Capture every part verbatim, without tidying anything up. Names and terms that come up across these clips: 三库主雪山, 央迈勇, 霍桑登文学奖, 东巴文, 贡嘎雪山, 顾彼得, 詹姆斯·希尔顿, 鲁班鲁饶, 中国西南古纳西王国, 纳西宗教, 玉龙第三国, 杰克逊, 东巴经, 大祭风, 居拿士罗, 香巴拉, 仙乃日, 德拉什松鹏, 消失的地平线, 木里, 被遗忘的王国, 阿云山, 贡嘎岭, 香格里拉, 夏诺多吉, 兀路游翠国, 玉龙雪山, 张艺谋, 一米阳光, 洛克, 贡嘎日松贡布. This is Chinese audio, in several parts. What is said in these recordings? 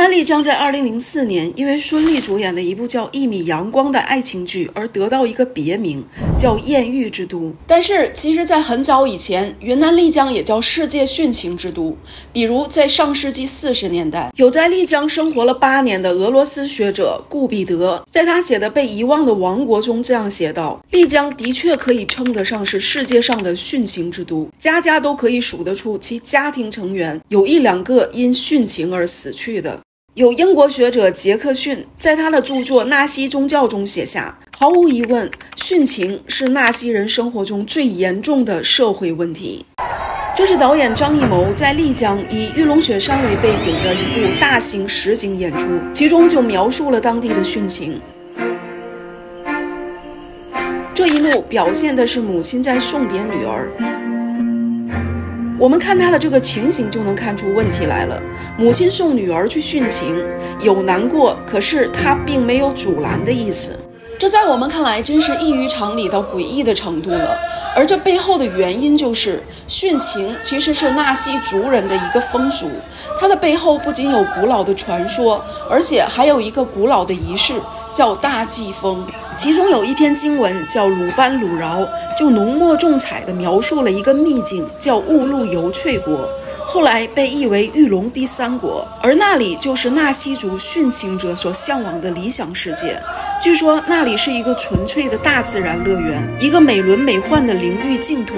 南丽将在二零零四年因为孙俪主演的一部叫《一米阳光》的爱情剧而得到一个别名，叫艳遇之都。但是其实在很早以前，云南丽江也叫世界殉情之都。比如在上世纪四十年代，有在丽江生活了八年的俄罗斯学者顾彼得，在他写的《被遗忘的王国》中这样写道：丽江的确可以称得上是世界上的殉情之都，家家都可以数得出其家庭成员有一两个因殉情而死去的。有英国学者杰克逊在他的著作《纳西宗教》中写下，毫无疑问，殉情是纳西人生活中最严重的社会问题。这是导演张艺谋在丽江以玉龙雪山为背景的一部大型实景演出，其中就描述了当地的殉情。这一幕表现的是母亲在送别女儿。我们看他的这个情形就能看出问题来了，母亲送女儿去殉情，有难过，可是他并没有阻拦的意思，这在我们看来真是异于常理到诡异的程度了。而这背后的原因就是殉情其实是纳西族人的一个风俗，它的背后不仅有古老的传说，而且还有一个古老的仪式叫大祭风，其中有一篇经文叫鲁班鲁饶，就浓墨重彩地描述了一个秘境叫兀路游翠国，后来被译为玉龙第三国，而那里就是纳西族殉情者所向往的理想世界。据说那里是一个纯粹的大自然乐园，一个美轮美奂的灵域净土，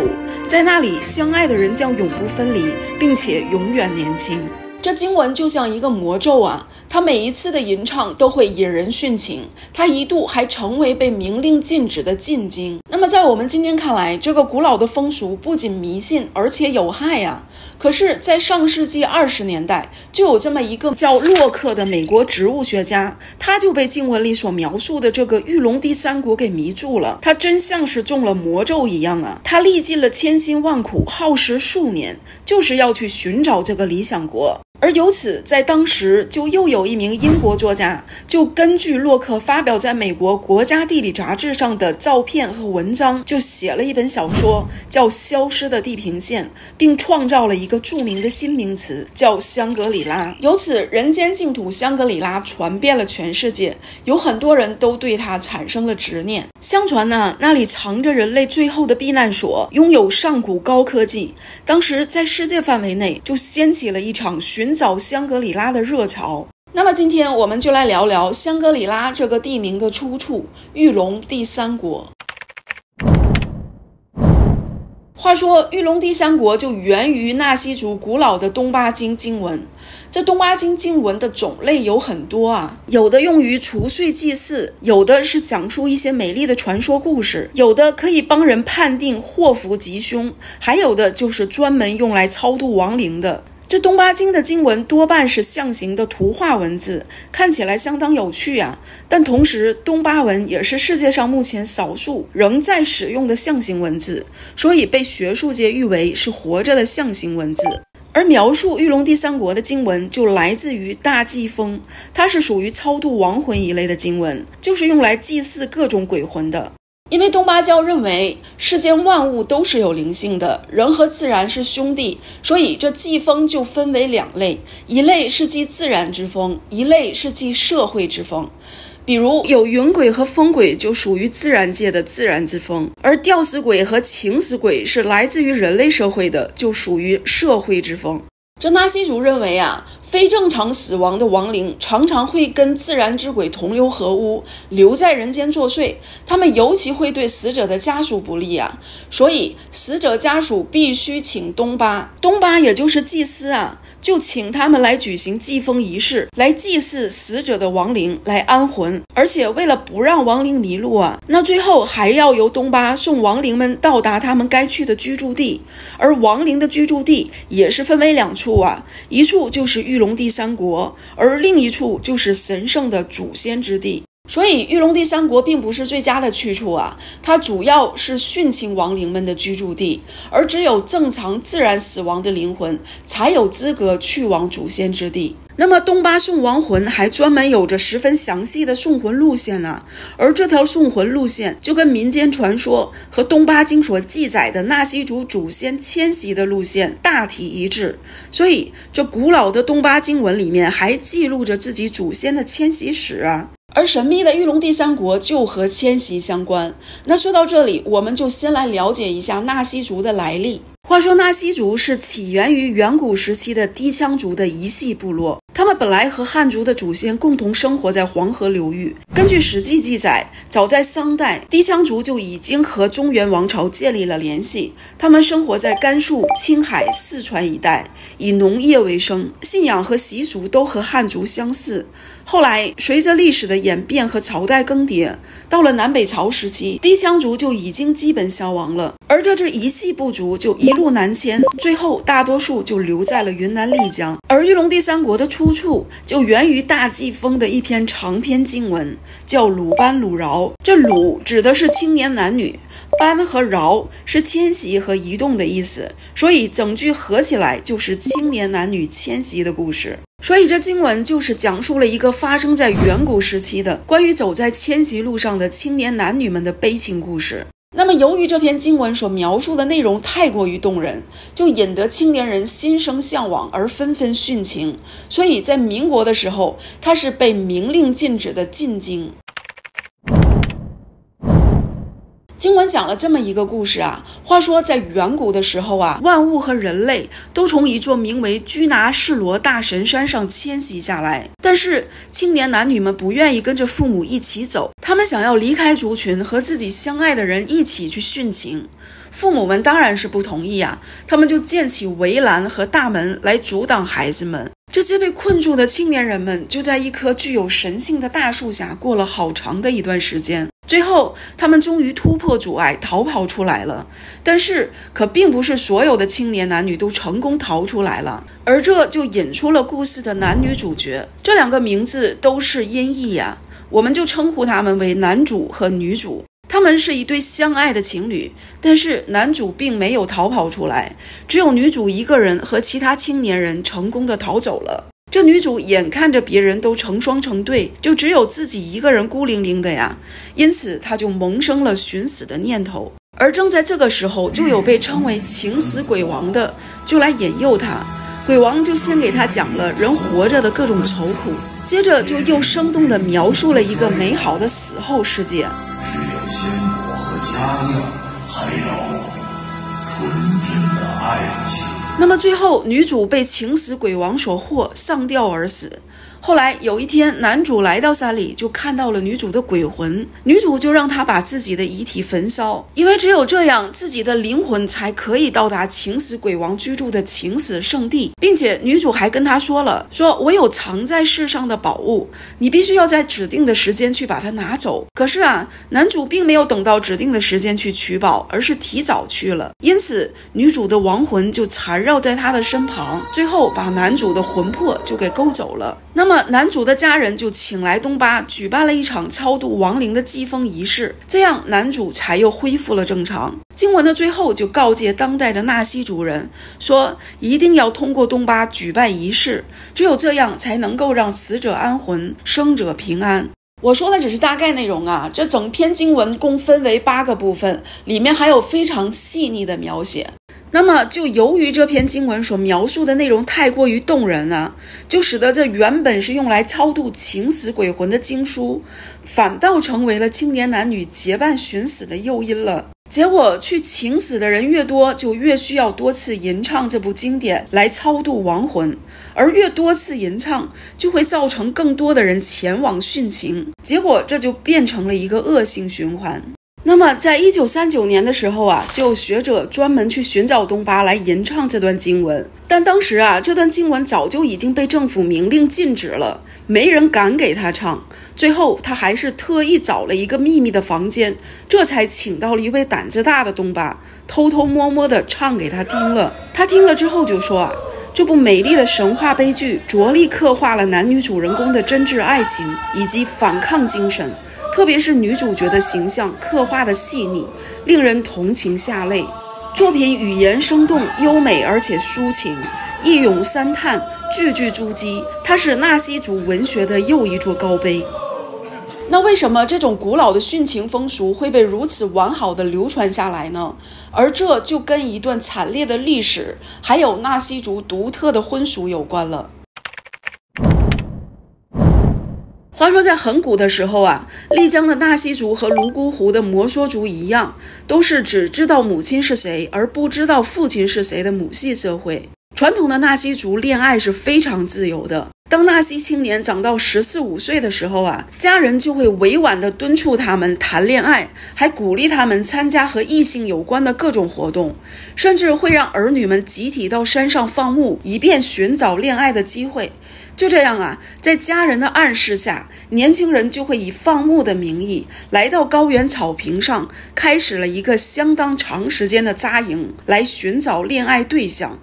在那里相爱的人将永不分离，并且永远年轻。这经文就像一个魔咒啊，他每一次的吟唱都会引人殉情，他一度还成为被明令禁止的禁经。那么在我们今天看来，这个古老的风俗不仅迷信，而且有害呀、啊。可是在上世纪二十年代，就有这么一个叫洛克的美国植物学家，他就被经文里所描述的这个玉龙第三国给迷住了，他真像是中了魔咒一样啊，他历尽了千辛万苦，耗时数年，就是要去寻找这个理想国。而由此，在当时就又有一名英国作家，就根据洛克发表在美国国家地理杂志上的照片和文章，就写了一本小说叫《消失的地平线》，并创造了一个著名的新名词叫香格里拉。由此，人间净土香格里拉传遍了全世界，有很多人都对它产生了执念。相传呢，那里藏着人类最后的避难所，拥有上古高科技。当时在世界范围内就掀起了一场寻找香格里拉的热潮。那么今天我们就来聊聊香格里拉这个地名的出处——玉龙第三国。话说玉龙第三国就源于纳西族古老的东巴经经文，这东巴经经文的种类有很多啊，有的用于除祟祭祀，有的是讲述一些美丽的传说故事，有的可以帮人判定祸福吉凶，还有的就是专门用来超度亡灵的。这东巴经的经文多半是象形的图画文字，看起来相当有趣啊，但同时东巴文也是世界上目前少数仍在使用的象形文字，所以被学术界誉为是活着的象形文字。而描述玉龙第三国的经文就来自于大祭风，它是属于超度亡魂一类的经文，就是用来祭祀各种鬼魂的。因为东巴教认为世间万物都是有灵性的，人和自然是兄弟，所以这祭风就分为两类，一类是祭自然之风，一类是祭社会之风。比如有云鬼和风鬼就属于自然界的自然之风，而吊死鬼和情死鬼是来自于人类社会的，就属于社会之风。这纳西族认为啊，非正常死亡的亡灵常常会跟自然之鬼同流合污，留在人间作祟，他们尤其会对死者的家属不利啊，所以死者家属必须请东巴，东巴也就是祭司啊，就请他们来举行祭风仪式，来祭祀死者的亡灵，来安魂。而且为了不让亡灵迷路啊，那最后还要由东巴送亡灵们到达他们该去的居住地。而亡灵的居住地也是分为两处啊，一处就是玉龙第三国，而另一处就是神圣的祖先之地，所以玉龙地三国并不是最佳的去处啊，它主要是殉情亡灵们的居住地，而只有正常自然死亡的灵魂才有资格去往祖先之地。那么东巴送亡魂还专门有着十分详细的送魂路线呢、啊，而这条送魂路线就跟民间传说和东巴经所记载的纳西族祖先迁徙的路线大体一致，所以这古老的东巴经文里面还记录着自己祖先的迁徙史啊。而神秘的玉龙地三国就和迁徙相关。那说到这里，我们就先来了解一下纳西族的来历。话说纳西族是起源于远古时期的低羌族的一系部落，他们本来和汉族的祖先共同生活在黄河流域。根据史记记载，早在商代，低羌族就已经和中原王朝建立了联系，他们生活在甘肃、青海、四川一带，以农业为生，信仰和习俗都和汉族相似。后来随着历史的演变和朝代更迭，到了南北朝时期，低羌族就已经基本消亡了，而这支一系部族就一路南迁，最后大多数就留在了云南丽江。而玉龙地三国的出处就源于大季风的一篇长篇经文，叫鲁班鲁饶。这鲁指的是青年男女，班和饶是迁徙和移动的意思，所以整句合起来就是青年男女迁徙的故事。所以这经文就是讲述了一个发生在远古时期的关于走在迁徙路上的青年男女们的悲情故事。那么由于这篇经文所描述的内容太过于动人，就引得青年人心生向往而纷纷殉情，所以在民国的时候它是被明令禁止的禁经。经文讲了这么一个故事啊，话说在远古的时候啊，万物和人类都从一座名为居拿士罗大神山上迁徙下来，但是青年男女们不愿意跟着父母一起走，他们想要离开族群，和自己相爱的人一起去殉情。父母们当然是不同意啊，他们就建起围栏和大门来阻挡孩子们。这些被困住的青年人们就在一棵具有神性的大树下过了好长的一段时间，最后他们终于突破阻碍逃跑出来了。但是可并不是所有的青年男女都成功逃出来了，而这就引出了故事的男女主角，这两个名字都是音译呀、啊，我们就称呼他们为男主和女主。他们是一对相爱的情侣，但是男主并没有逃跑出来，只有女主一个人和其他青年人成功的逃走了。这女主眼看着别人都成双成对，就只有自己一个人孤零零的呀，因此她就萌生了寻死的念头。而正在这个时候，就有被称为情死鬼王的就来引诱她，鬼王就先给她讲了人活着的各种愁苦，接着就又生动地描述了一个美好的死后世界。只有鲜果和佳酿，还有纯真的爱情。那么最后，女主被情死鬼王所获，上吊而死。后来有一天，男主来到山里，就看到了女主的鬼魂，女主就让他把自己的遗体焚烧，因为只有这样，自己的灵魂才可以到达情死鬼王居住的情死圣地。并且女主还跟他说了，说我有藏在世上的宝物，你必须要在指定的时间去把它拿走。可是啊，男主并没有等到指定的时间去取宝，而是提早去了，因此女主的亡魂就缠绕在他的身旁，最后把男主的魂魄就给勾走了。那么男主的家人就请来东巴，举办了一场超度亡灵的祭风仪式，这样男主才又恢复了正常。经文的最后就告诫当代的纳西族人说，一定要通过东巴举办仪式，只有这样才能够让死者安魂，生者平安。我说的只是大概内容啊，这整篇经文共分为八个部分，里面还有非常细腻的描写。那么就由于这篇经文所描述的内容太过于动人啊，就使得这原本是用来超度情死鬼魂的经书，反倒成为了青年男女结伴寻死的诱因了。结果去情死的人越多，就越需要多次吟唱这部经典来超度亡魂，而越多次吟唱就会造成更多的人前往殉情，结果这就变成了一个恶性循环。那么在一九三九年的时候啊，就有学者专门去寻找东巴来吟唱这段经文，但当时啊，这段经文早就已经被政府明令禁止了，没人敢给他唱。最后他还是特意找了一个秘密的房间，这才请到了一位胆子大的东巴，偷偷摸摸的唱给他听了。他听了之后就说啊，这部美丽的神话悲剧着力刻画了男女主人公的真挚爱情以及反抗精神，特别是女主角的形象刻画的细腻，令人同情下泪。作品语言生动、优美而且抒情，一咏三叹，句句珠玑。它是纳西族文学的又一座高碑。那为什么这种古老的殉情风俗会被如此完好的流传下来呢？而这就跟一段惨烈的历史，还有纳西族独特的婚俗有关了。话说在很古的时候啊，丽江的纳西族和泸沽湖的摩梭族一样，都是只知道母亲是谁，而不知道父亲是谁的母系社会。传统的纳西族恋爱是非常自由的。当纳西青年长到十四五岁的时候啊，家人就会委婉地敦促他们谈恋爱，还鼓励他们参加和异性有关的各种活动，甚至会让儿女们集体到山上放牧，以便寻找恋爱的机会。就这样啊，在家人的暗示下，年轻人就会以放牧的名义来到高原草坪上，开始了一个相当长时间的扎营，来寻找恋爱对象。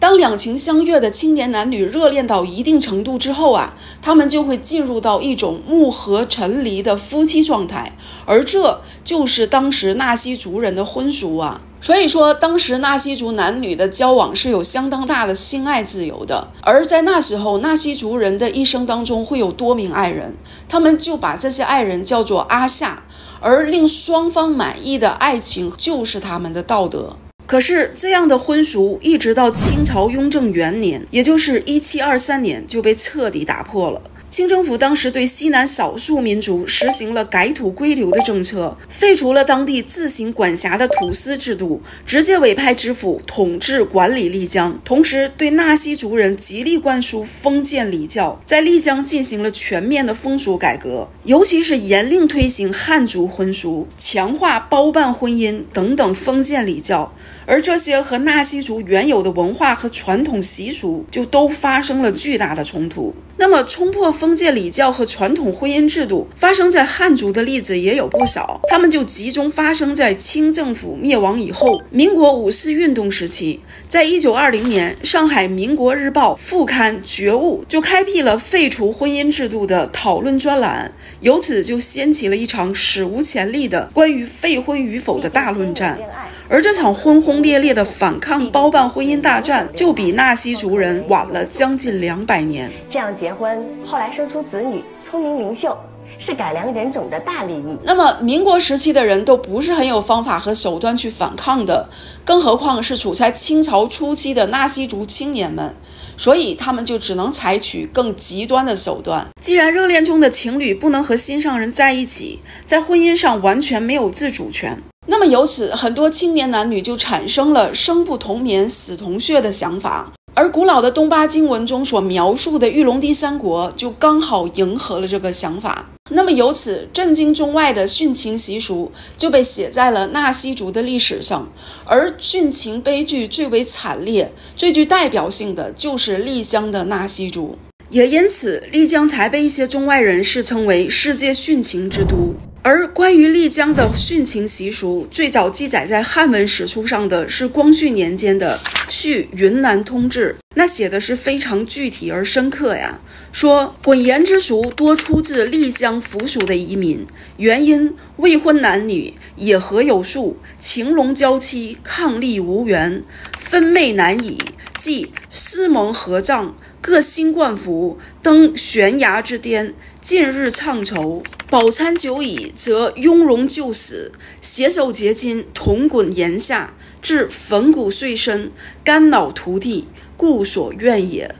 当两情相悦的青年男女热恋到一定程度之后啊，他们就会进入到一种木合陈离的夫妻状态，而这就是当时纳西族人的婚俗啊。所以说，当时纳西族男女的交往是有相当大的性爱自由的。而在那时候，纳西族人的一生当中会有多名爱人，他们就把这些爱人叫做阿夏，而令双方满意的爱情就是他们的道德。可是这样的婚俗一直到清朝雍正元年，也就是一七二三年，就被彻底打破了。清政府当时对西南少数民族实行了改土归流的政策，废除了当地自行管辖的土司制度，直接委派知府统治管理丽江，同时对纳西族人极力灌输封建礼教，在丽江进行了全面的风俗改革，尤其是严令推行汉族婚俗，强化包办婚姻等等封建礼教，而这些和纳西族原有的文化和传统习俗就都发生了巨大的冲突。那么冲破封建礼教和传统婚姻制度发生在汉族的例子也有不少，他们就集中发生在清政府灭亡以后，民国五四运动时期。在一九二零年，上海民国日报副刊《觉悟》就开辟了废除婚姻制度的讨论专栏，由此就掀起了一场史无前例的关于废婚与否的大论战。而这场轰轰烈烈的反抗包办婚姻大战，就比纳西族人晚了将近两百年。这样结婚，后来生出子女，聪明灵秀，是改良人种的大利益。那么民国时期的人都不是很有方法和手段去反抗的，更何况是处在清朝初期的纳西族青年们，所以他们就只能采取更极端的手段。既然热恋中的情侣不能和心上人在一起，在婚姻上完全没有自主权，那么由此很多青年男女就产生了生不同眠死同穴的想法。而古老的东巴经文中所描述的玉龙第三国就刚好迎合了这个想法，那么由此震惊中外的殉情习俗就被写在了纳西族的历史上。而殉情悲剧最为惨烈、最具代表性的就是丽江的纳西族，也因此丽江才被一些中外人士称为世界殉情之都。而关于丽江的殉情习俗，最早记载在汉文史书上的是光绪年间的《续云南通志》，那写的是非常具体而深刻呀，说混颜之俗多出自丽江扶属的移民，原因未婚男女野合有数，情龙交妻，伉俪无缘，分媚难已，即私盟合葬，各新冠服，登悬崖之巅，近日畅愁，饱餐久矣，则雍容就死，携手结金，同滚岩下，至粉骨碎身，肝脑涂地，故所愿也。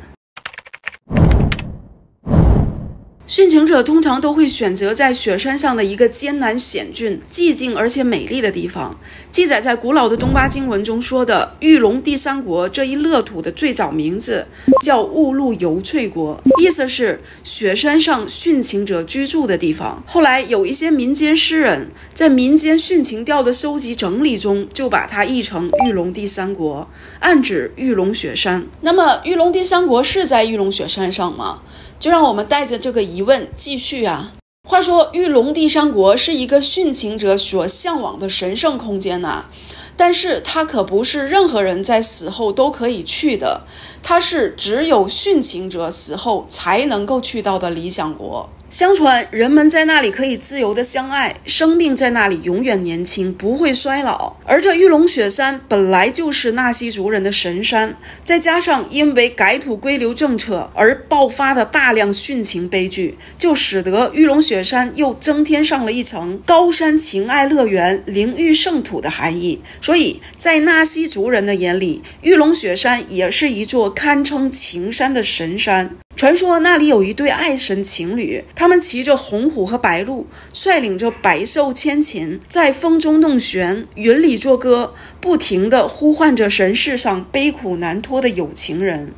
殉情者通常都会选择在雪山上的一个艰难险峻、寂静而且美丽的地方。记载在古老的东巴经文中说的玉龙第三国这一乐土的最早名字叫兀鹿游翠国，意思是雪山上殉情者居住的地方。后来有一些民间诗人在民间殉情调的收集整理中，就把它译成玉龙第三国，暗指玉龙雪山。那么玉龙第三国是在玉龙雪山上吗？就让我们带着这个疑问继续啊。话说玉龙第三国是一个殉情者所向往的神圣空间啊，但是它可不是任何人在死后都可以去的，它是只有殉情者死后才能够去到的理想国。相传人们在那里可以自由的相爱，生命在那里永远年轻，不会衰老。而这玉龙雪山本来就是纳西族人的神山，再加上因为改土归流政策而爆发的大量殉情悲剧，就使得玉龙雪山又增添上了一层高山情爱乐园、灵域圣土的含义。所以在纳西族人的眼里，玉龙雪山也是一座堪称情山的神山。传说那里有一对爱神情侣，他们骑着红虎和白鹿，率领着百兽千禽，在风中弄旋，云里作歌，不停地呼唤着神世上悲苦难脱的有情人。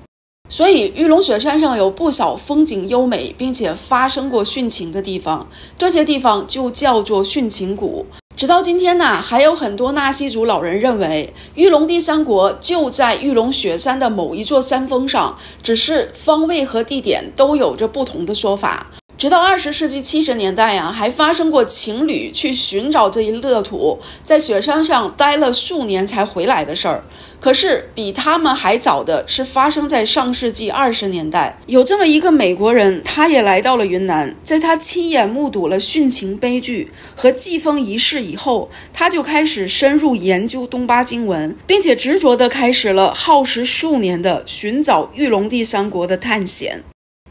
所以玉龙雪山上有不少风景优美并且发生过殉情的地方，这些地方就叫做殉情谷。直到今天呢，还有很多纳西族老人认为玉龙第三国就在玉龙雪山的某一座山峰上，只是方位和地点都有着不同的说法。直到二十世纪七十年代啊，还发生过情侣去寻找这一乐土，在雪山上待了数年才回来的事儿。可是比他们还早的是发生在上世纪二十年代，有这么一个美国人，他也来到了云南，在他亲眼目睹了殉情悲剧和祭风仪式以后，他就开始深入研究东巴经文，并且执着地开始了耗时数年的寻找玉龙第三国的探险。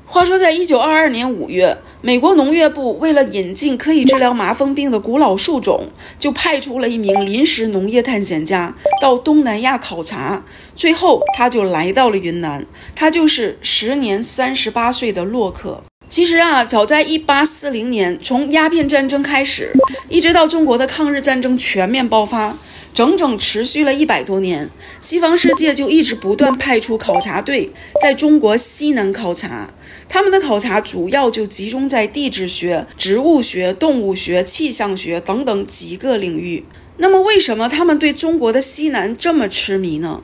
话说在一九二二年五月，美国农业部为了引进可以治疗麻风病的古老树种，就派出了一名临时农业探险家到东南亚考察，最后他就来到了云南，他就是时年三十八岁的洛克。其实啊，早在一八四零年，从鸦片战争开始，一直到中国的抗日战争全面爆发，整整持续了一百多年，西方世界就一直不断派出考察队在中国西南考察。他们的考察主要就集中在地质学、植物学、动物学、气象学等等几个领域。那么为什么他们对中国的西南这么痴迷呢？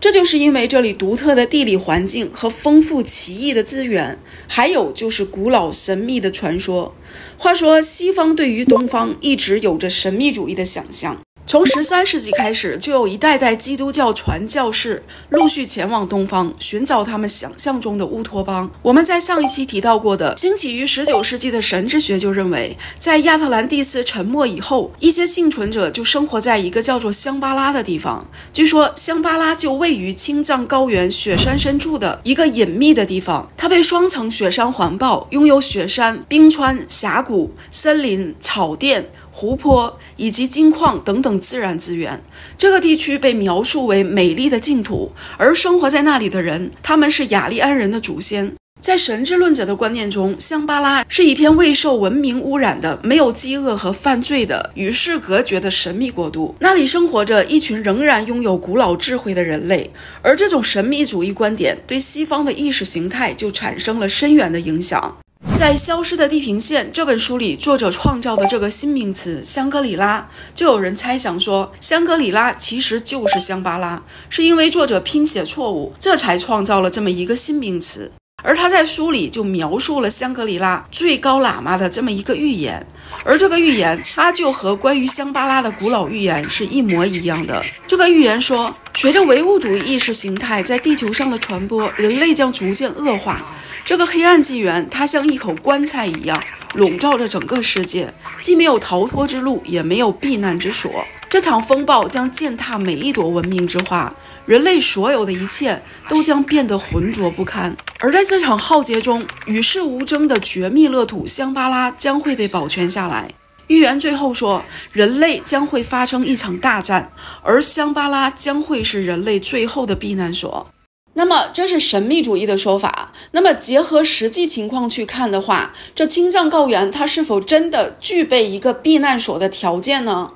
这就是因为这里独特的地理环境和丰富奇异的资源，还有就是古老神秘的传说。话说西方对于东方一直有着神秘主义的想象，从十三世纪开始，就有一代代基督教传教士陆续前往东方，寻找他们想象中的乌托邦。我们在上一期提到过的，兴起于十九世纪的神智学就认为，在亚特兰蒂斯沉没以后，一些幸存者就生活在一个叫做香巴拉的地方。据说香巴拉就位于青藏高原雪山深处的一个隐秘的地方，它被双层雪山环抱，拥有雪山、冰川、峡谷、森林、草甸、湖泊以及金矿等等自然资源。这个地区被描述为美丽的净土，而生活在那里的人，他们是雅利安人的祖先。在神智论者的观念中，香巴拉是一片未受文明污染的、没有饥饿和犯罪的、与世隔绝的神秘国度。那里生活着一群仍然拥有古老智慧的人类，而这种神秘主义观点对西方的意识形态就产生了深远的影响。在《消失的地平线》这本书里，作者创造的这个新名词香格里拉，就有人猜想说香格里拉其实就是香巴拉，是因为作者拼写错误，这才创造了这么一个新名词。而他在书里就描述了香格里拉最高喇嘛的这么一个预言，而这个预言它就和关于香巴拉的古老预言是一模一样的。这个预言说，随着唯物主义意识形态在地球上的传播，人类将逐渐恶化。这个黑暗纪元它像一口棺材一样笼罩着整个世界，既没有逃脱之路，也没有避难之所。这场风暴将践踏每一朵文明之花，人类所有的一切都将变得浑浊不堪。而在这场浩劫中，与世无争的绝密乐土香巴拉将会被保全下来。预言最后说，人类将会发生一场大战，而香巴拉将会是人类最后的避难所。那么这是神秘主义的说法，那么结合实际情况去看的话，这青藏高原它是否真的具备一个避难所的条件呢？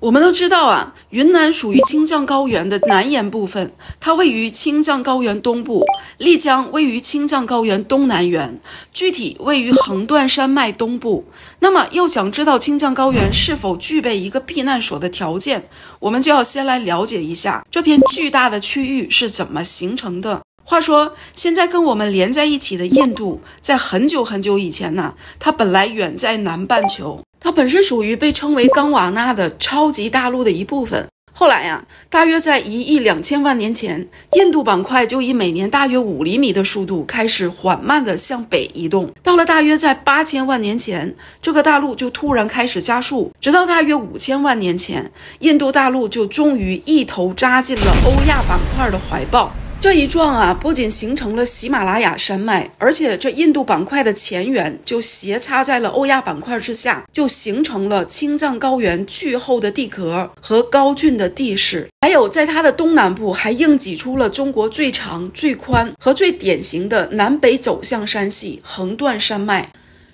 我们都知道啊，云南属于青藏高原的南沿部分，它位于青藏高原东部，丽江位于青藏高原东南缘，具体位于横断山脉东部。那么要想知道青藏高原是否具备一个避难所的条件，我们就要先来了解一下这片巨大的区域是怎么形成的。话说，现在跟我们连在一起的印度，在很久很久以前呢，它本来远在南半球，它本是属于被称为冈瓦纳的超级大陆的一部分。后来呀、啊，大约在一亿两千万年前，印度板块就以每年大约五厘米的速度开始缓慢地向北移动。到了大约在八千万年前，这个大陆就突然开始加速，直到大约五千万年前，印度大陆就终于一头扎进了欧亚板块的怀抱。这一撞啊，不仅形成了喜马拉雅山脉，而且这印度板块的前缘就斜插在了欧亚板块之下，就形成了青藏高原巨厚的地壳和高峻的地势。还有在它的东南部还硬挤出了中国最长、最宽和最典型的南北走向山系——横断山脉。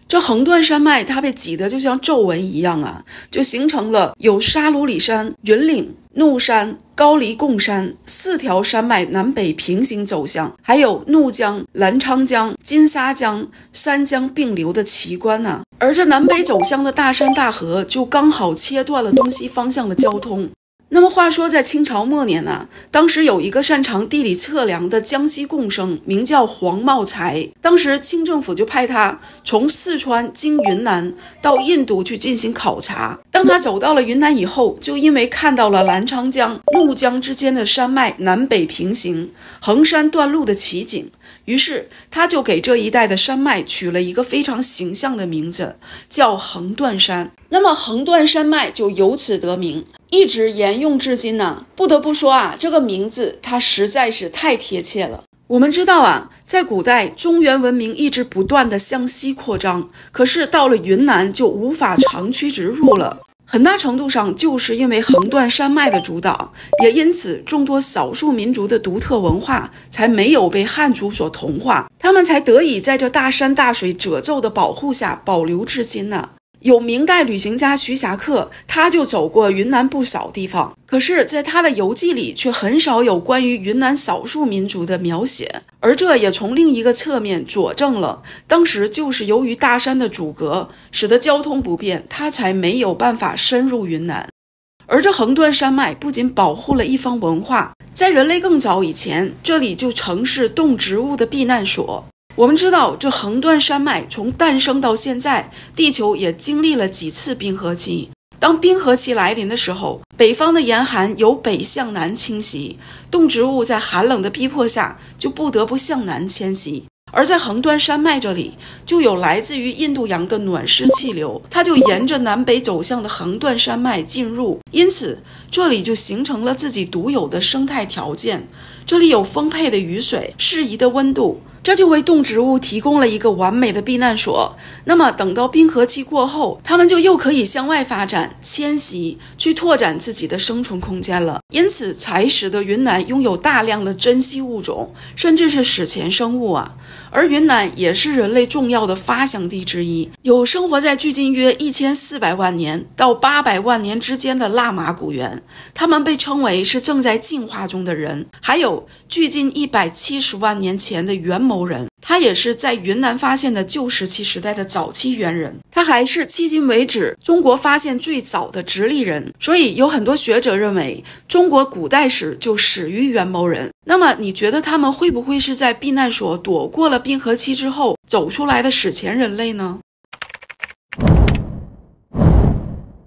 这横断山脉它被挤得就像皱纹一样啊，就形成了有沙鲁里山、云岭、怒山、高黎贡山四条山脉南北平行走向，还有怒江、澜沧江、金沙江三江并流的奇观呐、啊。而这南北走向的大山大河就刚好切断了东西方向的交通。那么话说，在清朝末年呢、啊，当时有一个擅长地理测量的江西贡生，名叫黄茂才。当时清政府就派他从四川经云南到印度去进行考察。当他走到了云南以后，就因为看到了澜沧江、怒江之间的山脉南北平行、横山断路的奇景，于是他就给这一带的山脉取了一个非常形象的名字，叫横断山。那么横断山脉就由此得名，一直沿用至今呢、啊。不得不说啊，这个名字它实在是太贴切了。我们知道啊，在古代中原文明一直不断的向西扩张，可是到了云南就无法长驱直入了。很大程度上就是因为横断山脉的主导，也因此众多少数民族的独特文化才没有被汉族所同化，他们才得以在这大山大水褶皱的保护下保留至今呢、啊。有明代旅行家徐霞客，他就走过云南不少地方，可是在他的游记里却很少有关于云南少数民族的描写，而这也从另一个侧面佐证了，当时就是由于大山的阻隔，使得交通不便，他才没有办法深入云南。而这横断山脉不仅保护了一方文化，在人类更早以前，这里就曾是动植物的避难所。我们知道，这横断山脉从诞生到现在，地球也经历了几次冰河期。当冰河期来临的时候，北方的严寒由北向南侵袭，动植物在寒冷的逼迫下就不得不向南迁徙。而在横断山脉这里，就有来自于印度洋的暖湿气流，它就沿着南北走向的横断山脉进入，因此这里就形成了自己独有的生态条件。这里有丰沛的雨水，适宜的温度，这就为动植物提供了一个完美的避难所。那么等到冰河期过后，它们就又可以向外发展、迁徙，去拓展自己的生存空间了。因此才使得云南拥有大量的珍稀物种，甚至是史前生物啊。而云南也是人类重要的发祥地之一，有生活在距今约一千四百万年到八百万年之间的喇嘛古猿，他们被称为是正在进化中的人。还有距今一百七十万年前的元谋人，他也是在云南发现的旧石器时代的早期猿人，他还是迄今为止中国发现最早的直立人。所以有很多学者认为，中国古代史就始于元谋人。那么你觉得他们会不会是在避难所躲过了冰河期之后走出来的史前人类呢？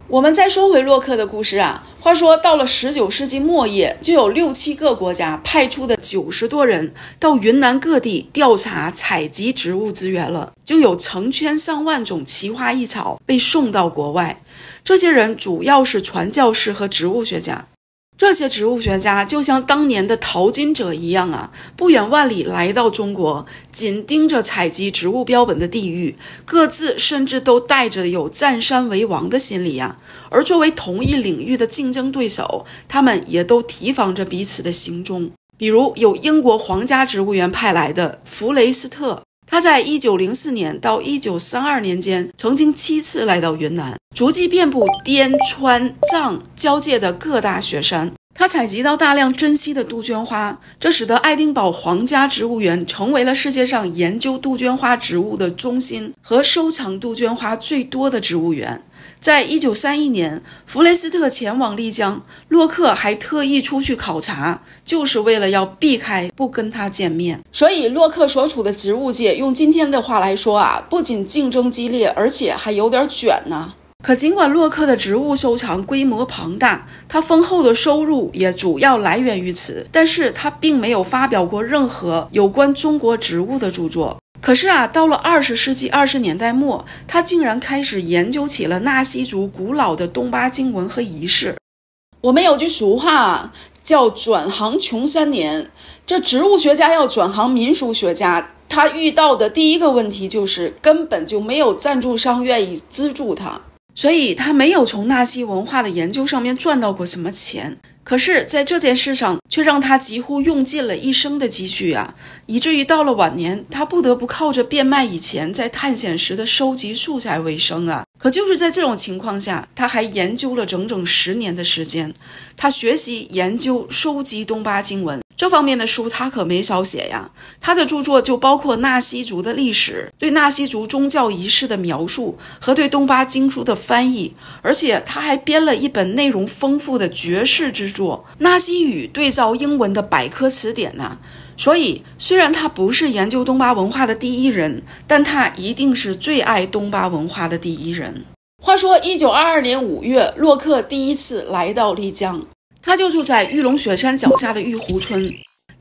我们再说回洛克的故事啊，话说到了十九世纪末叶，就有六七个国家派出的九十多人到云南各地调查采集植物资源了，就有成千上万种奇花异草被送到国外。这些人主要是传教士和植物学家，这些植物学家就像当年的淘金者一样啊，不远万里来到中国，紧盯着采集植物标本的地域，各自甚至都带着有占山为王的心理啊。而作为同一领域的竞争对手，他们也都提防着彼此的行踪。比如有英国皇家植物园派来的弗雷斯特，他在一九零四年到一九三二年间曾经七次来到云南，足迹遍布滇川藏交界的各大雪山。他采集到大量珍稀的杜鹃花，这使得爱丁堡皇家植物园成为了世界上研究杜鹃花植物的中心和收藏杜鹃花最多的植物园。在一九三一年，弗雷斯特前往丽江，洛克还特意出去考察，就是为了要避开不跟他见面。所以，洛克所处的植物界，用今天的话来说啊，不仅竞争激烈，而且还有点卷呢。可尽管洛克的植物收藏规模庞大，他丰厚的收入也主要来源于此，但是他并没有发表过任何有关中国植物的著作。可是啊，到了二十世纪二十年代末，他竟然开始研究起了纳西族古老的东巴经文和仪式。我们有句俗话叫转行穷三年，这植物学家要转行民俗学家，他遇到的第一个问题就是根本就没有赞助商愿意资助他，所以他没有从纳西文化的研究上面赚到过什么钱。可是在这件事上却让他几乎用尽了一生的积蓄啊，以至于到了晚年，他不得不靠着变卖以前在探险时的收集素材为生啊。可就是在这种情况下，他还研究了整整十年的时间，他学习研究收集东巴经文，这方面的书他可没少写呀。他的著作就包括纳西族的历史、对纳西族宗教仪式的描述和对东巴经书的翻译，而且他还编了一本内容丰富的绝世之著纳西语对照英文的百科词典呢、啊，所以虽然他不是研究东巴文化的第一人，但他一定是最爱东巴文化的第一人。话说一九二二年五月，洛克第一次来到丽江，他就住在玉龙雪山脚下的玉湖村。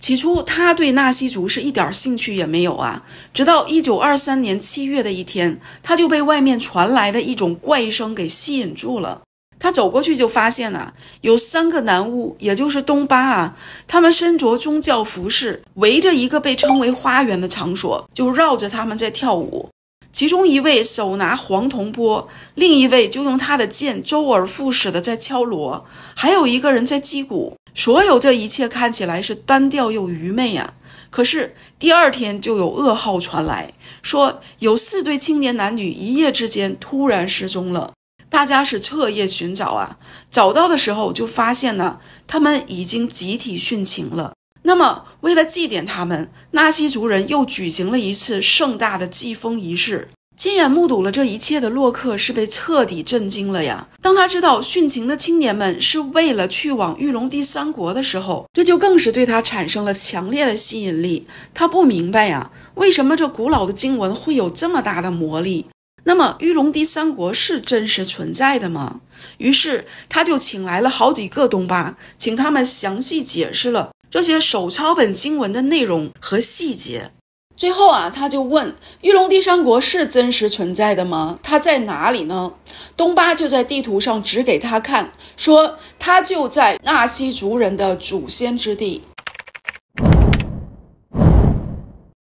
起初他对纳西族是一点兴趣也没有啊，直到一九二三年七月的一天，他就被外面传来的一种怪声给吸引住了。他走过去就发现啊，有三个男巫，也就是东巴啊，他们身着宗教服饰，围着一个被称为花园的场所，就绕着他们在跳舞。其中一位手拿黄铜钵，另一位就用他的剑周而复始的在敲锣，还有一个人在击鼓。所有这一切看起来是单调又愚昧啊。可是第二天就有噩耗传来，说有四对青年男女一夜之间突然失踪了。大家是彻夜寻找啊，找到的时候就发现呢，他们已经集体殉情了。那么为了祭奠他们，纳西族人又举行了一次盛大的祭风仪式。亲眼目睹了这一切的洛克是被彻底震惊了呀。当他知道殉情的青年们是为了去往玉龙第三国的时候，这就更是对他产生了强烈的吸引力。他不明白呀，为什么这古老的经文会有这么大的魔力。那么玉龙第三国是真实存在的吗？于是他就请来了好几个东巴，请他们详细解释了这些手抄本经文的内容和细节。最后啊，他就问玉龙第三国是真实存在的吗？它在哪里呢？东巴就在地图上指给他看，说它就在纳西族人的祖先之地。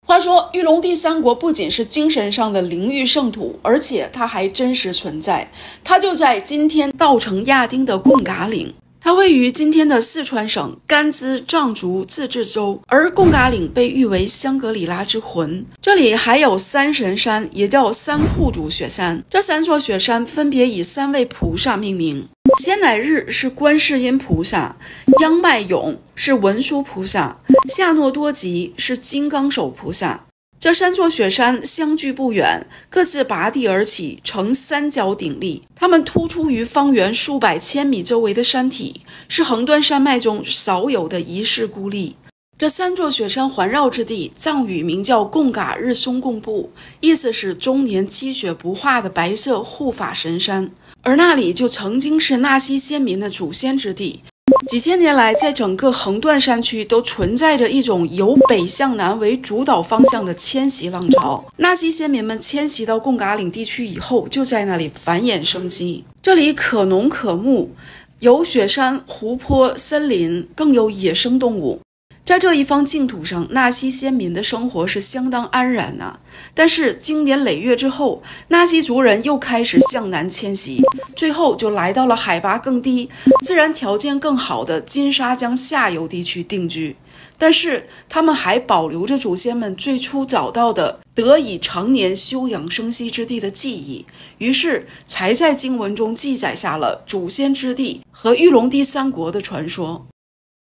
话说玉龙第三国不仅是精神上的灵域圣土，而且它还真实存在。它就在今天稻城亚丁的贡嘎岭，它位于今天的四川省甘孜藏族自治州，而贡嘎岭被誉为香格里拉之魂。这里还有三神山，也叫三库主雪山，这三座雪山分别以三位菩萨命名。仙乃日是观世音菩萨，央迈勇是文殊菩萨，夏诺多吉是金刚手菩萨。这三座雪山相距不远，各自拔地而起，呈三角鼎立。它们突出于方圆数百千米周围的山体，是横断山脉中少有的一势孤立。这三座雪山环绕之地，藏语名叫贡嘎日松贡布，意思是终年积雪不化的白色护法神山。而那里就曾经是纳西先民的祖先之地。几千年来，在整个横断山区都存在着一种由北向南为主导方向的迁徙浪潮。纳西先民们迁徙到贡嘎岭地区以后，就在那里繁衍生息。这里可农可牧，有雪山、湖泊、森林，更有野生动物。在这一方净土上，纳西先民的生活是相当安然啊。但是经年累月之后，纳西族人又开始向南迁徙，最后就来到了海拔更低、自然条件更好的金沙江下游地区定居。但是他们还保留着祖先们最初找到的得以常年休养生息之地的记忆，于是才在经文中记载下了祖先之地和玉龙第三国的传说。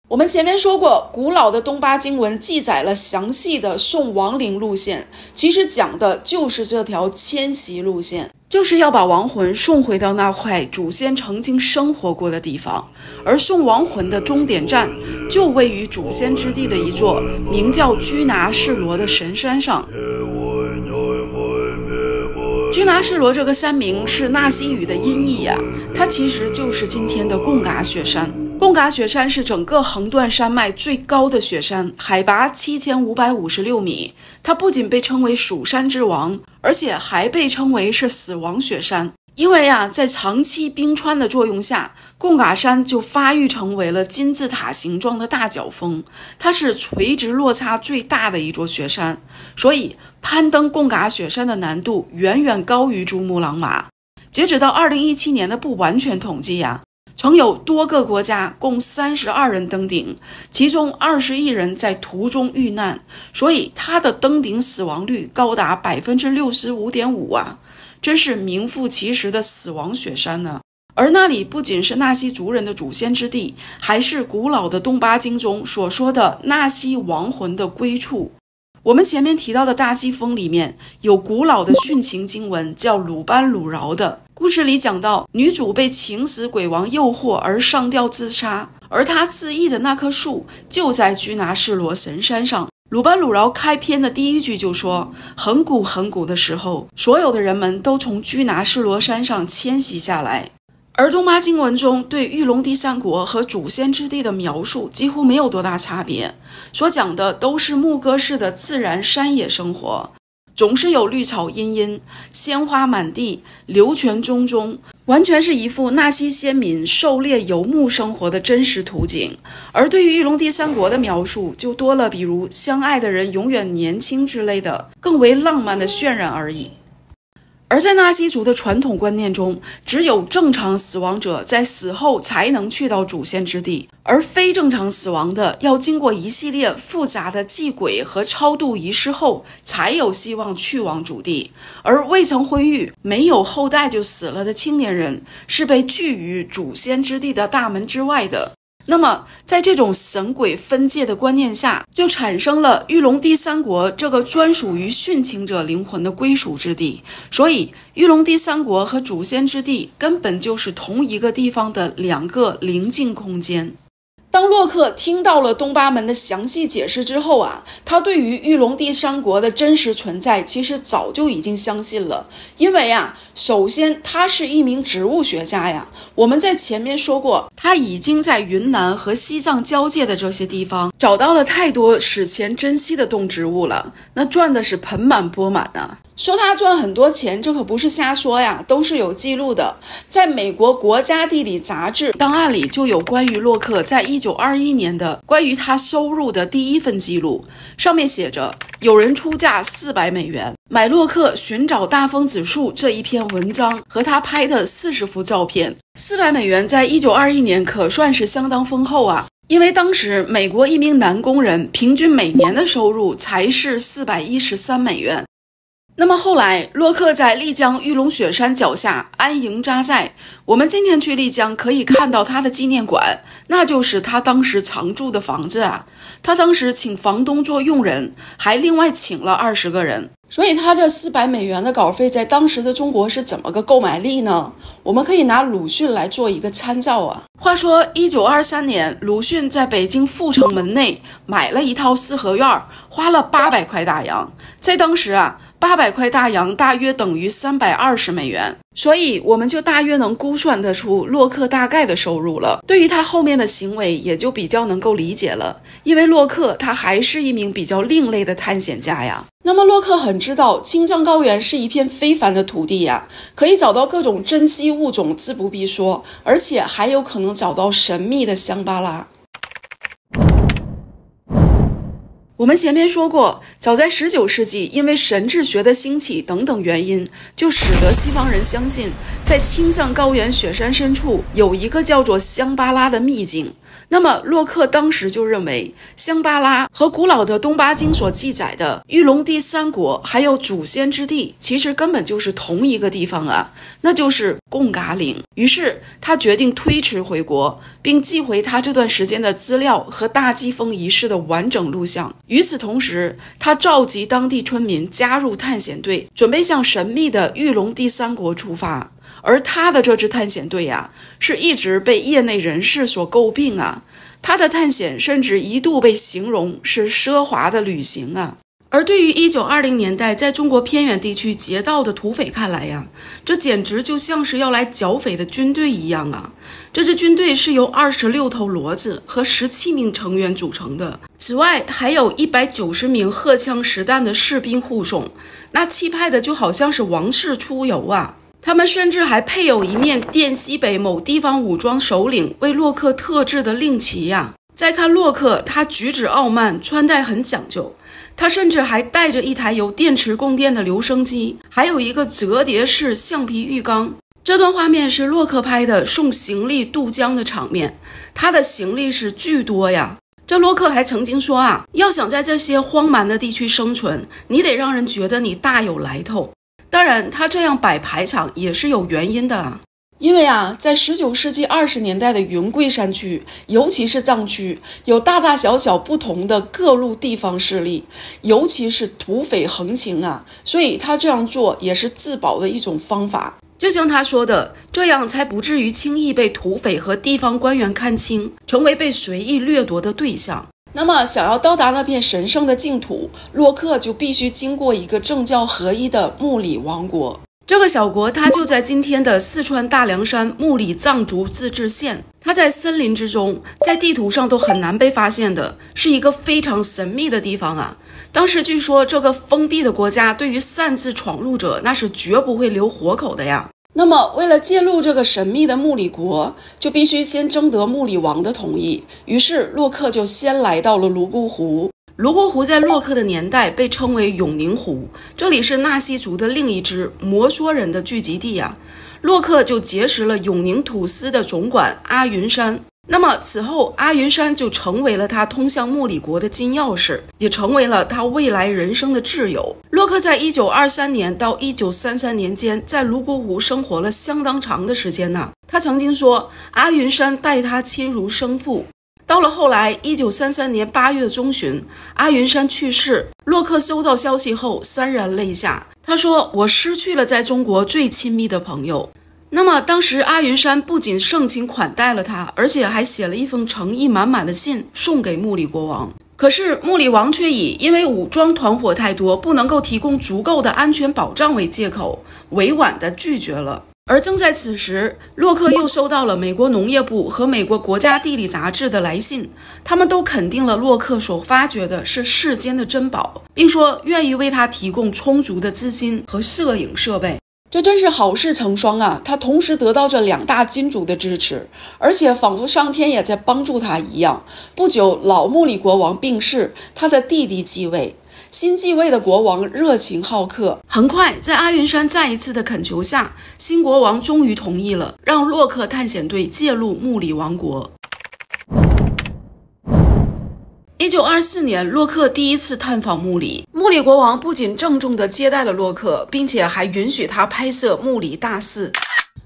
我们前面说过，古老的东巴经文记载了详细的送亡灵路线，其实讲的就是这条迁徙路线，就是要把亡魂送回到那块祖先曾经生活过的地方。而送亡魂的终点站就位于祖先之地的一座名叫居拿士罗的神山上。居拿士罗这个山名是纳西语的音译啊，它其实就是今天的贡嘎雪山。贡嘎雪山是整个横断山脉最高的雪山，海拔七千五百五十六米。它不仅被称为蜀山之王，而且还被称为是死亡雪山。因为啊，在长期冰川的作用下，贡嘎山就发育成为了金字塔形状的大角峰。它是垂直落差最大的一座雪山，所以攀登贡嘎雪山的难度远远高于珠穆朗玛。截止到二零一七年的不完全统计呀、啊。曾有多个国家共三十二人登顶，其中二十一人在途中遇难，所以它的登顶死亡率高达 百分之六十五点五 啊，真是名副其实的死亡雪山呢、啊。而那里不仅是纳西族人的祖先之地，还是古老的东巴经中所说的纳西亡魂的归处。我们前面提到的大西峰里面有古老的殉情经文，叫鲁班鲁饶的。故事里讲到，女主被情死鬼王诱惑而上吊自杀，而她自缢的那棵树就在居拿士罗神山上。鲁班鲁饶开篇的第一句就说，很古很古的时候，所有的人们都从居拿士罗山上迁徙下来。而东巴经文中对玉龙第三国和祖先之地的描述几乎没有多大差别，所讲的都是牧歌式的自然山野生活，总是有绿草茵茵、鲜花满地、流泉淙淙，完全是一副纳西先民狩猎游牧生活的真实图景。而对于玉龙第三国的描述就多了，比如相爱的人永远年轻之类的更为浪漫的渲染而已。而在纳西族的传统观念中，只有正常死亡者在死后才能去到祖先之地，而非正常死亡的要经过一系列复杂的祭鬼和超度仪式后才有希望去往祖地。而未曾婚育、没有后代就死了的青年人是被拒于祖先之地的大门之外的。那么在这种神鬼分界的观念下，就产生了玉龙第三国这个专属于殉情者灵魂的归属之地。所以玉龙第三国和祖先之地根本就是同一个地方的两个邻近空间。当洛克听到了东巴们的详细解释之后啊，他对于玉龙第三国的真实存在其实早就已经相信了。因为啊，首先他是一名植物学家呀，我们在前面说过，他已经在云南和西藏交界的这些地方找到了太多史前珍稀的动植物了，那赚的是盆满钵满啊。说他赚很多钱，这可不是瞎说呀，都是有记录的。在美国国家地理杂志档案里就有关于洛克在一九二一年的关于他收入的第一份记录，上面写着，有人出价四百美元买洛克寻找大风子树这一篇文章和他拍的四十幅照片。四百美元在一九二一年可算是相当丰厚啊，因为当时美国一名男工人平均每年的收入才是四百一十三美元。那么后来洛克在丽江玉龙雪山脚下安营扎寨，我们今天去丽江可以看到他的纪念馆，那就是他当时常住的房子啊。他当时请房东做佣人，还另外请了二十个人。所以他这四百美元的稿费在当时的中国是怎么个购买力呢？我们可以拿鲁迅来做一个参照啊。话说一九二三年鲁迅在北京阜成门内买了一套四合院，花了八百块大洋，在当时啊，八百块大洋大约等于三百二十美元，所以我们就大约能估算得出洛克大概的收入了。对于他后面的行为也就比较能够理解了，因为洛克他还是一名比较另类的探险家呀。那么洛克很知道青藏高原是一片非凡的土地呀，可以找到各种珍稀物种自不必说，而且还有可能找到神秘的香巴拉。我们前面说过，早在十九世纪，因为神智学的兴起等等原因，就使得西方人相信在青藏高原雪山深处有一个叫做香巴拉的秘境。那么洛克当时就认为，香巴拉和古老的东巴经所记载的玉龙第三国还有祖先之地，其实根本就是同一个地方啊，那就是贡嘎岭。于是他决定推迟回国，并寄回他这段时间的资料和大祭风仪式的完整录像。与此同时，他召集当地村民加入探险队，准备向神秘的玉龙第三国出发。而他的这支探险队呀、啊，是一直被业内人士所诟病啊。他的探险甚至一度被形容是奢华的旅行啊。而对于一九二零年代在中国偏远地区劫道的土匪看来呀、啊，这简直就像是要来剿匪的军队一样啊。这支军队是由二十六头骡子和十七名成员组成的，此外还有一百九十名荷枪实弹的士兵护送，那气派的就好像是王室出游啊。他们甚至还配有一面滇西北某地方武装首领为洛克特制的令旗呀、啊。再看洛克，他举止傲慢，穿戴很讲究。他甚至还带着一台由电池供电的留声机，还有一个折叠式橡皮浴缸。这段画面是洛克拍的送行李渡江的场面，他的行李是巨多呀。这洛克还曾经说啊，要想在这些荒蛮的地区生存，你得让人觉得你大有来头。当然，他这样摆排场也是有原因的啊，因为啊，在十九世纪二十年代的云贵山区，尤其是藏区，有大大小小不同的各路地方势力，尤其是土匪横行啊，所以他这样做也是自保的一种方法。就像他说的，这样才不至于轻易被土匪和地方官员看清，成为被随意掠夺的对象。那么，想要到达那片神圣的净土，洛克就必须经过一个政教合一的木里王国。这个小国，它就在今天的四川大凉山木里藏族自治县。它在森林之中，在地图上都很难被发现的，是一个非常神秘的地方啊。当时据说，这个封闭的国家对于擅自闯入者，那是绝不会留活口的呀。那么，为了进入这个神秘的木里国，就必须先征得木里王的同意。于是，洛克就先来到了泸沽湖。泸沽湖在洛克的年代被称为永宁湖，这里是纳西族的另一支摩梭人的聚集地啊。洛克就结识了永宁土司的总管阿云山。那么此后，阿云山就成为了他通向木里国的金钥匙，也成为了他未来人生的挚友。洛克在一九二三年到一九三三年间，在泸沽湖生活了相当长的时间呢。他曾经说，阿云山待他亲如生父。到了后来，一九三三年八月中旬，阿云山去世，洛克收到消息后潸然泪下。他说：“我失去了在中国最亲密的朋友。”那么当时阿云山不仅盛情款待了他，而且还写了一封诚意满满的信送给木里国王。可是木里王却以因为武装团伙太多，不能够提供足够的安全保障为借口，委婉地拒绝了。而正在此时，洛克又收到了美国农业部和美国国家地理杂志的来信，他们都肯定了洛克所发掘的是世间的珍宝，并说愿意为他提供充足的资金和摄影设备。这真是好事成双啊！他同时得到这两大金主的支持，而且仿佛上天也在帮助他一样。不久，老木里国王病逝，他的弟弟继位。新继位的国王热情好客，很快在阿云山再一次的恳求下，新国王终于同意了，让洛克探险队介入木里王国。一九二四年，洛克第一次探访木里。木里国王不仅郑重地接待了洛克，并且还允许他拍摄木里大寺。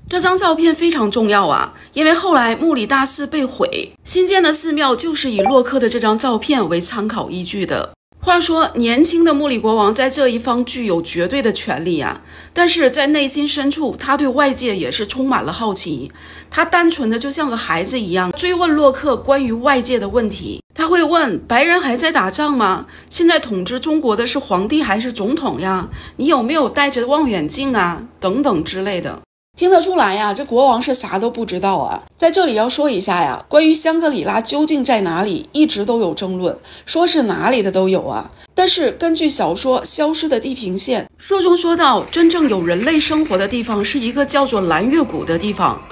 这张照片非常重要啊，因为后来木里大寺被毁，新建的寺庙就是以洛克的这张照片为参考依据的。话说，年轻的木里国王在这一方具有绝对的权力啊，但是在内心深处，他对外界也是充满了好奇。他单纯的就像个孩子一样，追问洛克关于外界的问题。他会问：白人还在打仗吗？现在统治中国的是皇帝还是总统呀？你有没有带着望远镜啊？等等之类的。听得出来呀，这国王是啥都不知道啊。在这里要说一下呀，关于香格里拉究竟在哪里，一直都有争论，说是哪里的都有啊。但是根据小说《消失的地平线》，书中说到，真正有人类生活的地方是一个叫做蓝月谷的地方。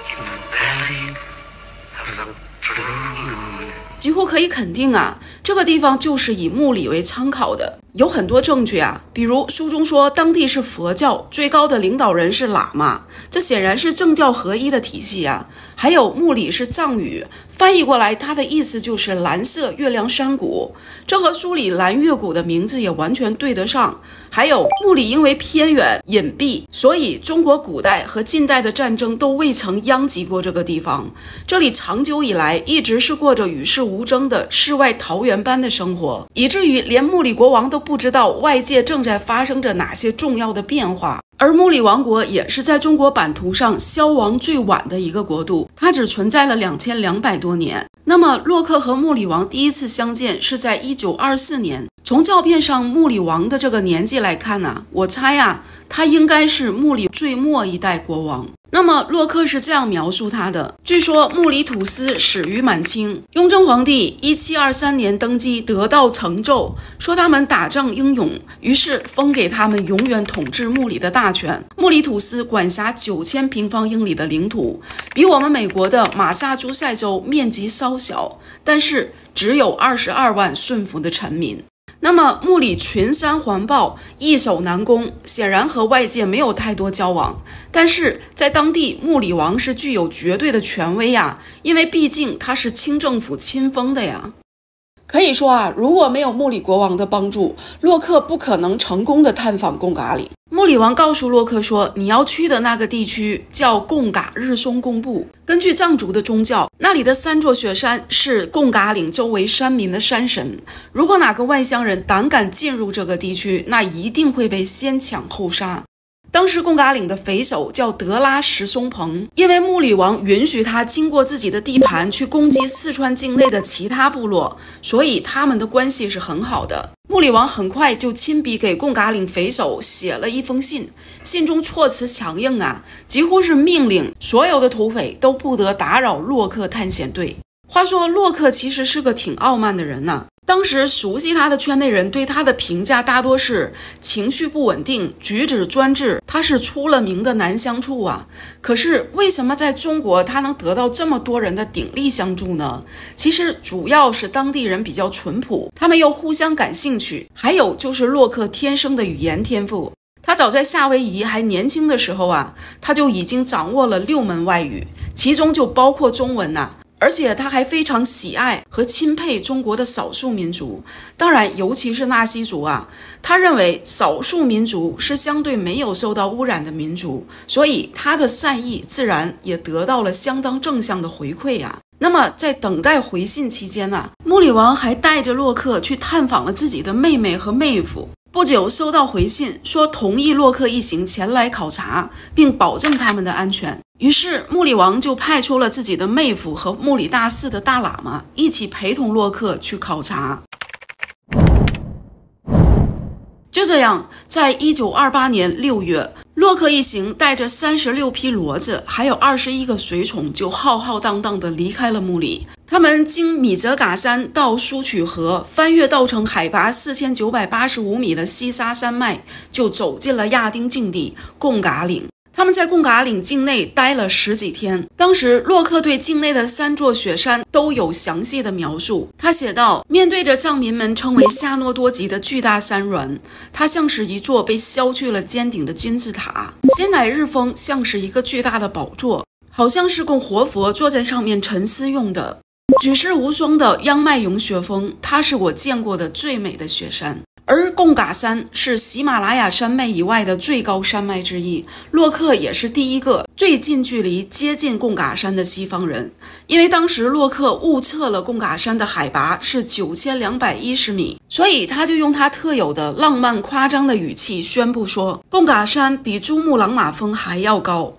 几乎可以肯定啊，这个地方就是以木里为参考的，有很多证据啊，比如书中说当地是佛教，最高的领导人是喇嘛，这显然是政教合一的体系啊。还有木里是藏语，翻译过来，它的意思就是蓝色月亮山谷。这和书里蓝月谷的名字也完全对得上。还有墓里因为偏远隐蔽，所以中国古代和近代的战争都未曾殃及过这个地方。这里长久以来一直是过着与世无争的世外桃源般的生活，以至于连墓里国王都不知道外界正在发生着哪些重要的变化。 而木里王国也是在中国版图上消亡最晚的一个国度，它只存在了两千两百多年。那么，洛克和木里王第一次相见是在一九二四年。从照片上木里王的这个年纪来看呢、啊，我猜啊，他应该是木里最末一代国王。 那么，洛克是这样描述他的：据说穆里土斯始于满清，雍正皇帝一七二三年登基，得到呈奏，说他们打仗英勇，于是封给他们永远统治穆里的大权。穆里土斯管辖九千平方英里的领土，比我们美国的马萨诸塞州面积稍小，但是只有二十二万顺服的臣民。 那么，穆里群山环抱，易守难攻，显然和外界没有太多交往。但是在当地，穆里王是具有绝对的权威呀，因为毕竟他是清政府亲封的呀。可以说啊，如果没有穆里国王的帮助，洛克不可能成功的探访贡嘎里。 穆里王告诉洛克说：“你要去的那个地区叫贡嘎日松贡布。根据藏族的宗教，那里的三座雪山是贡嘎岭周围山民的山神。如果哪个外乡人胆敢进入这个地区，那一定会被先抢后杀。” 当时贡嘎岭的匪首叫德拉什松鹏，因为穆里王允许他经过自己的地盘去攻击四川境内的其他部落，所以他们的关系是很好的。穆里王很快就亲笔给贡嘎岭匪首写了一封信，信中措辞强硬啊，几乎是命令所有的土匪都不得打扰洛克探险队。话说洛克其实是个挺傲慢的人呢、啊。 当时熟悉他的圈内人对他的评价大多是情绪不稳定、举止专制，他是出了名的难相处啊。可是为什么在中国他能得到这么多人的鼎力相助呢？其实主要是当地人比较淳朴，他们又互相感兴趣，还有就是洛克天生的语言天赋。 他早在夏威夷还年轻的时候啊，他就已经掌握了六门外语，其中就包括中文呐、啊。 而且他还非常喜爱和钦佩中国的少数民族，当然，尤其是纳西族啊。他认为少数民族是相对没有受到污染的民族，所以他的善意自然也得到了相当正向的回馈呀、啊。那么，在等待回信期间呢、啊，穆里王还带着洛克去探访了自己的妹妹和妹夫。 不久收到回信，说同意洛克一行前来考察，并保证他们的安全。于是穆里王就派出了自己的妹夫和穆里大寺的大喇嘛一起陪同洛克去考察。就这样，在一九二八年六月，洛克一行带着三十六匹骡子，还有二十一个随从，就浩浩荡荡地离开了穆里。 他们经米泽嘎山到苏曲河，翻越稻城海拔四千九百八十五米的西沙山脉，就走进了亚丁境地贡嘎岭。他们在贡嘎岭境内待了十几天。当时，洛克对境内的三座雪山都有详细的描述。他写道：“面对着藏民们称为夏诺多吉的巨大山峦，它像是一座被削去了尖顶的金字塔；仙乃日峰像是一个巨大的宝座，好像是供活佛坐在上面沉思用的。” 举世无双的央迈雍雪峰，它是我见过的最美的雪山。而贡嘎山是喜马拉雅山脉以外的最高山脉之一，洛克也是第一个最近距离接近贡嘎山的西方人。因为当时洛克误测了贡嘎山的海拔是九千两百一十米，所以他就用他特有的浪漫夸张的语气宣布说，贡嘎山比珠穆朗玛峰还要高。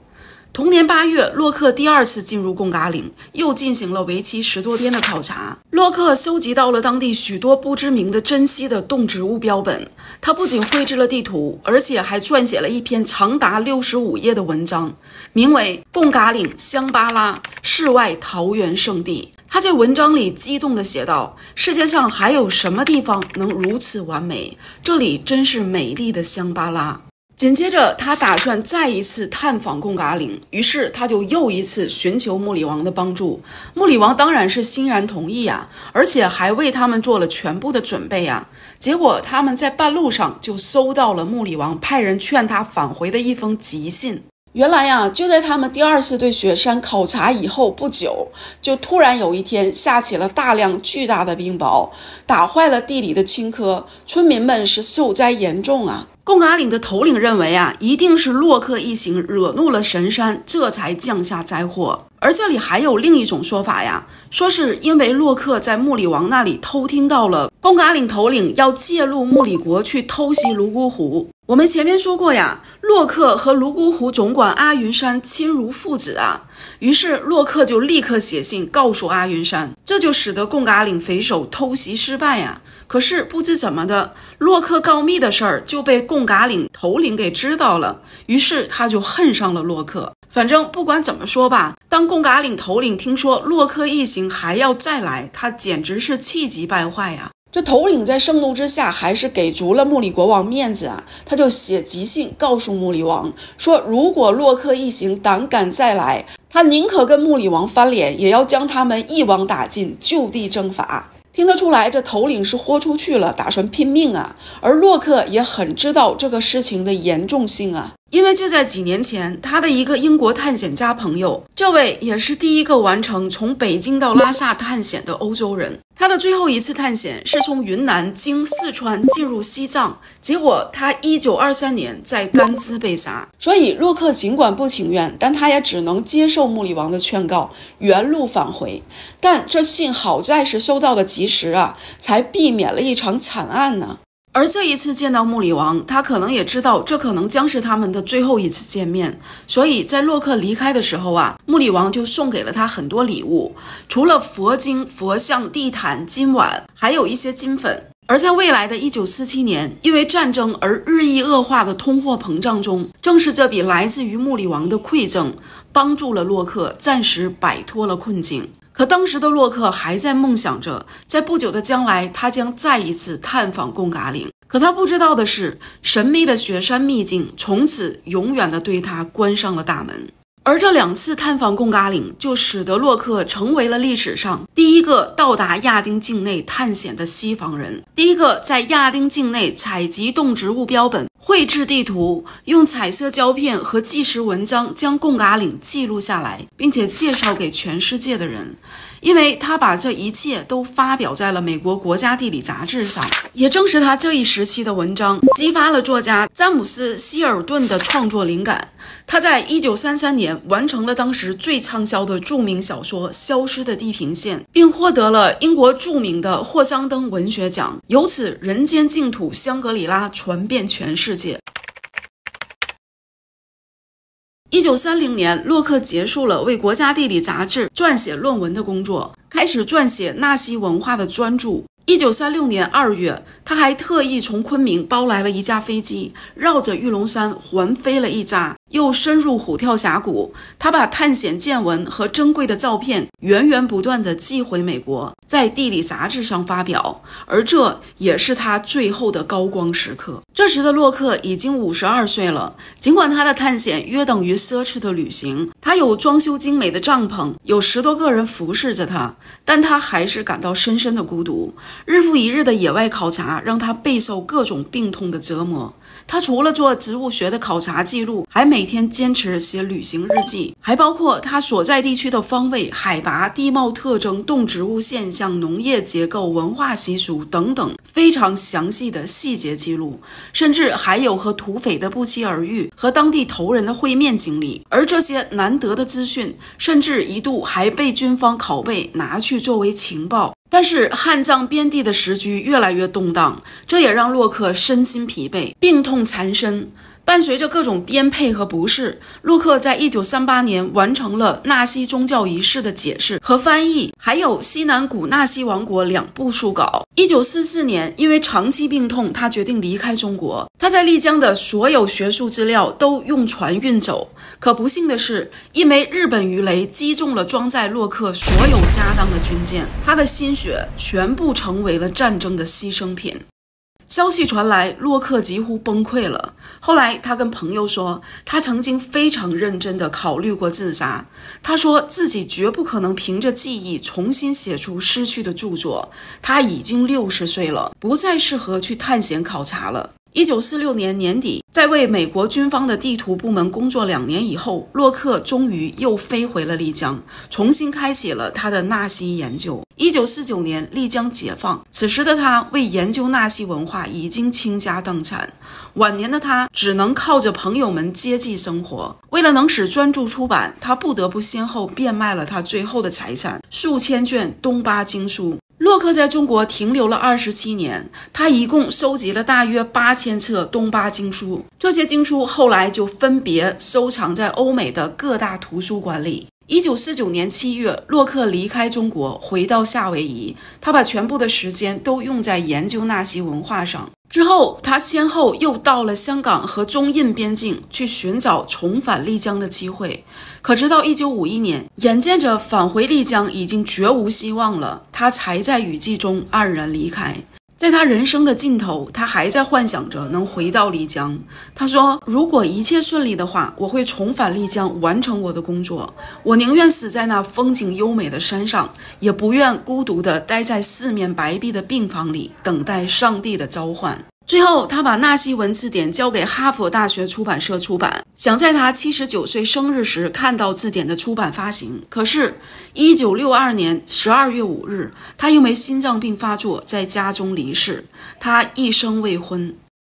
同年八月，洛克第二次进入贡嘎岭，又进行了为期十多天的考察。洛克收集到了当地许多不知名的珍稀的动植物标本，他不仅绘制了地图，而且还撰写了一篇长达六十五页的文章，名为《贡嘎岭香巴拉世外桃源圣地》。他在文章里激动地写道：“世界上还有什么地方能如此完美？这里真是美丽的香巴拉。” 紧接着，他打算再一次探访贡嘎岭，于是他就又一次寻求穆里王的帮助。穆里王当然是欣然同意啊，而且还为他们做了全部的准备啊。结果他们在半路上就收到了穆里王派人劝他返回的一封急信。原来呀，就在他们第二次对雪山考察以后不久，就突然有一天下起了大量巨大的冰雹，打坏了地里的青稞，村民们是受灾严重啊。贡嘎岭的头领认为啊，一定是洛克一行惹怒了神山，这才降下灾祸。而这里还有另一种说法呀，说是因为洛克在木里王那里偷听到了贡嘎岭头领要介入木里国去偷袭泸沽湖。我们前面说过呀，洛克和泸沽湖总管阿云山亲如父子啊，于是洛克就立刻写信告诉阿云山，这就使得贡嘎岭匪首偷袭失败呀。可是不知怎么的，洛克告密的事儿就被贡嘎岭头领给知道了，于是他就恨上了洛克。反正不管怎么说吧，当贡嘎岭头领听说洛克一行还要再来，他简直是气急败坏呀。这头领在盛怒之下还是给足了木里国王面子啊，他就写急信告诉木里王说，如果洛克一行胆敢再来，他宁可跟木里王翻脸，也要将他们一网打尽，就地正法。听得出来，这头领是豁出去了，打算拼命啊。而洛克也很知道这个事情的严重性啊，因为就在几年前，他的一个英国探险家朋友，这位也是第一个完成从北京到拉萨探险的欧洲人，他的最后一次探险是从云南经四川进入西藏，结果他一九二三年在甘孜被杀。所以洛克尽管不情愿，但他也只能接受木里王的劝告，原路返回。但这信好在是收到的及时啊，才避免了一场惨案呢。而这一次见到木里王，他可能也知道这可能将是他们的最后一次见面，所以在洛克离开的时候啊，木里王就送给了他很多礼物，除了佛经、佛像、地毯、金碗，还有一些金粉。而在未来的一九四七年，因为战争而日益恶化的通货膨胀中，正是这笔来自于木里王的馈赠，帮助了洛克暂时摆脱了困境。可当时的洛克还在梦想着，在不久的将来，他将再一次探访贡嘎岭。可他不知道的是，神秘的雪山秘境从此永远的对他关上了大门。而这两次探访贡嘎岭，就使得洛克成为了历史上第一个到达亚丁境内探险的西方人，第一个在亚丁境内采集动植物标本、绘制地图，用彩色胶片和纪实文章将贡嘎岭记录下来，并且介绍给全世界的人。因为他把这一切都发表在了美国国家地理杂志上，也正是他这一时期的文章激发了作家詹姆斯·希尔顿的创作灵感。他在一九三三年完成了当时最畅销的著名小说《消失的地平线》，并获得了英国著名的霍桑登文学奖，由此人间净土香格里拉传遍全世界。一九三零年，洛克结束了为国家地理杂志撰写论文的工作，开始撰写纳西文化的专著。一九三六年二月，他还特意从昆明包来了一架飞机，绕着玉龙山环飞了一匝，又深入虎跳峡谷。他把探险见闻和珍贵的照片源源不断地寄回美国，在地理杂志上发表，而这也是他最后的高光时刻。这时的洛克已经五十二岁了，尽管他的探险约等于奢侈的旅行，他有装修精美的帐篷，有十多个人服侍着他，但他还是感到深深的孤独。日复一日的野外考察让他备受各种病痛的折磨。他除了做植物学的考察记录，还每天坚持写旅行日记，还包括他所在地区的方位、海拔、地貌特征、动植物现象、农业结构、文化习俗等等非常详细的细节记录，甚至还有和土匪的不期而遇和当地头人的会面经历。而这些难得的资讯，甚至一度还被军方拷贝拿去作为情报。但是汉藏边地的时局越来越动荡，这也让洛克身心疲惫，病痛缠身。伴随着各种颠沛和不适，洛克在一九三八年完成了纳西宗教仪式的解释和翻译，还有《西南古纳西王国》两部书稿。一九四四年，因为长期病痛，他决定离开中国。他在丽江的所有学术资料都用船运走，可不幸的是，一枚日本鱼雷击中了装载洛克所有家当的军舰，他的心血全部成为了战争的牺牲品。消息传来，洛克几乎崩溃了。后来他跟朋友说，他曾经非常认真地考虑过自杀。他说自己绝不可能凭着记忆重新写出失去的著作，他已经六十岁了，不再适合去探险考察了。一九四六年年底，在为美国军方的地图部门工作两年以后，洛克终于又飞回了丽江，重新开启了他的纳西研究。一九四九年，丽江解放，此时的他为研究纳西文化已经倾家荡产。晚年的他只能靠着朋友们接济生活。为了能使专著出版，他不得不先后变卖了他最后的财产数千卷东巴经书。 洛克在中国停留了二十七年，他一共收集了大约八千册东巴经书。这些经书后来就分别收藏在欧美的各大图书馆里。一九四九年七月，洛克离开中国，回到夏威夷。他把全部的时间都用在研究纳西文化上。之后，他先后又到了香港和中印边境去寻找重返丽江的机会。 可直到一九五一年，眼见着返回丽江已经绝无希望了，他才在雨季中黯然离开。在他人生的尽头，他还在幻想着能回到丽江。他说：“如果一切顺利的话，我会重返丽江，完成我的工作。我宁愿死在那风景优美的山上，也不愿孤独地待在四面白壁的病房里，等待上帝的召唤。” 最后，他把纳西文字典交给哈佛大学出版社出版，想在他七十九岁生日时看到字典的出版发行。可是， 一九六二年十二月五日，他因为心脏病发作，在家中离世。他一生未婚。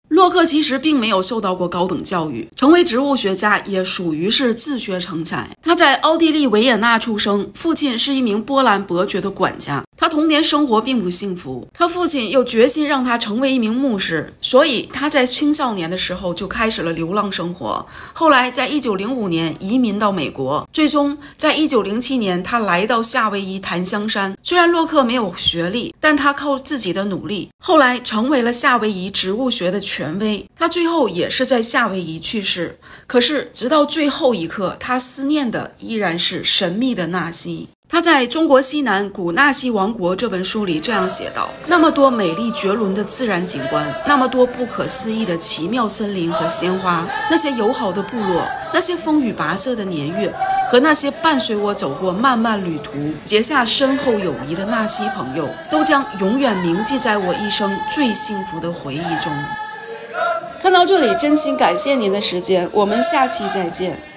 洛克其实并没有受到过高等教育，成为植物学家也属于是自学成才。他在奥地利维也纳出生，父亲是一名波兰伯爵的管家。 他童年生活并不幸福，他父亲又决心让他成为一名牧师，所以他在青少年的时候就开始了流浪生活。后来，在一九零五年移民到美国，最终在一九零七年他来到夏威夷檀香山。虽然洛克没有学历，但他靠自己的努力，后来成为了夏威夷植物学的权威。他最后也是在夏威夷去世。可是，直到最后一刻，他思念的依然是神秘的纳西。 他在《中国西南古纳西王国》这本书里这样写道：“那么多美丽绝伦的自然景观，那么多不可思议的奇妙森林和鲜花，那些友好的部落，那些风雨跋涉的年月，和那些伴随我走过漫漫旅途、结下深厚友谊的纳西朋友，都将永远铭记在我一生最幸福的回忆中。”看到这里，真心感谢您的时间，我们下期再见。